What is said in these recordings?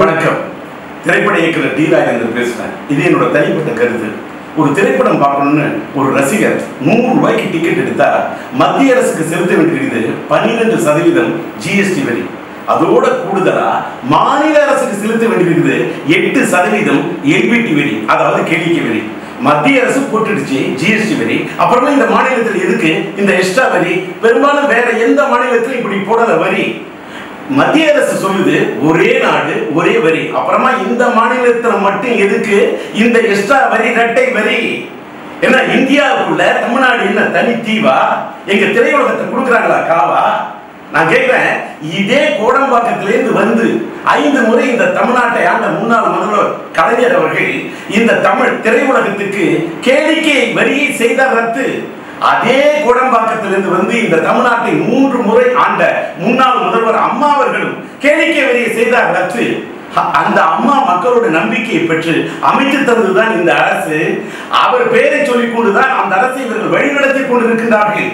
வணக்கம். திரைப்பட இயக்குனர் டி. ராஜேந்திரன் பேசுகிறேன். இது என்னோட தனிப்பட்ட கருத்து. ஒரு திரைப்படம் பார்க்கணும்னு ஒரு ரசிகர் 100 ரூபாய்க்கு டிக்கெட் எடுத்தா மத்திய அரசுக்கு செலுத்த வேண்டியது 12% ஜிஎஸ்டி வரி. அதோட கூடுதலா மாநில அரசுக்கு செலுத்த வேண்டியது 8% எல்பிடி வரி, அதாவது கேளிக்கை வரி. மத்திய அரசு போட்டுடுச்சு ஜிஎஸ்டி வரி, அப்புறமா இந்த மாநிலத்தில் எதுக்கு இந்த எக்ஸ்ட்ரா வரி? பெரும்பாலும் வேற எந்த மாநிலத்திலும் இப்படி போடாத வரி. மத்திய அரசு சொல்லுது ஒரே நாடு ஒரே வரி, அப்புறமா இந்த மாநிலத்தில் மட்டும் எதுக்கு இந்த எக்ஸ்ட்ரா வரி, இரட்டை வரி? ஏன்னா இந்தியாவுக்குள்ள தமிழ்நாடு என்ன, தனி தீவா? எங்க திரையுலகத்தை கொடுக்குறாங்களா காவா? நான் கேட்கிறேன், இதே கோடம்பாக்கத்திலிருந்து வந்து 5 முறை இந்த தமிழ்நாட்டை ஆண்ட முன்னாள் முதல்வர் கலைஞர் அவர்கள் இந்த தமிழ் திரையுலகத்துக்கு கேளிக்கை வரியை செய்தார் ரத்து. அதே கோடம்பாக்கத்திலிருந்து வந்து இந்த தமிழ்நாட்டை 3 முறை ஆண்ட முன்னாள் முதல்வர் அம்மா அவர்களும் கேளிக்கை வரியை செய்தார் ரத்து. அந்த அம்மா மக்களோட நம்பிக்கையை பெற்று அமைத்து தந்ததுதான் இந்த அரசு. அவர் பெயரை சொல்லிக் கொண்டுதான் அந்த அரசை இவர்கள் வழிநடத்தி கொண்டிருக்கின்றார்கள்.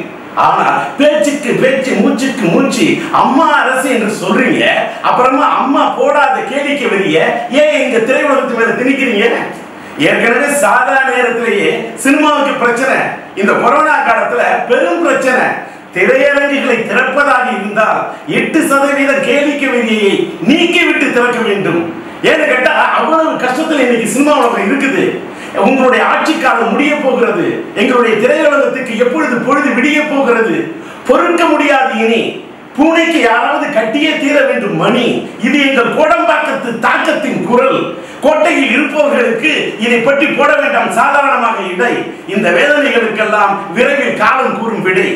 ஆனா பேச்சுக்கு பேச்சு, மூச்சுக்கு மூச்சு அம்மா அரசு என்று சொல்றீங்க, அப்புறமா அம்மா போடாத கேளிக்கை வரிய ஏன் எங்க திரையுலகத்து மேல திணிக்கிறீங்க? ஏற்கனவே சாதாரண நேரத்திலேயே சினிமாவுக்கு பிரச்சனை, இந்த கொரோனா காலத்துல பெரும் பிரச்சனை. திரையரங்குகளை திறப்பதாக இருந்தால் 8% கேளிக்கை வரியை நீக்கிவிட்டு திறக்க வேண்டும். ஏன்னு கேட்டா அவ்வளவு கஷ்டத்துல இன்னைக்கு சினிமா உலகம் இருக்குது. உங்களுடைய ஆட்சி காலம் முடிய போகிறது, எங்களுடைய திரையுலகத்துக்கு எப்பொழுது பொழுது விடிய போகிறது, பொறுக்க முடியாது இனி. பூனைக்கு யாராவது கட்டியே தீர வேண்டும் மணி. இது எங்கள் கோடம்பாக்கத்து தாக்கத்தின் குரல். கோட்டையில் இருப்பவர்களுக்கு இதை பற்றி போட வேண்டாம் சாதாரணமாக இடை. இந்த வேதனைகளுக்கெல்லாம் விரைவில் காலம் கூறும் விடை.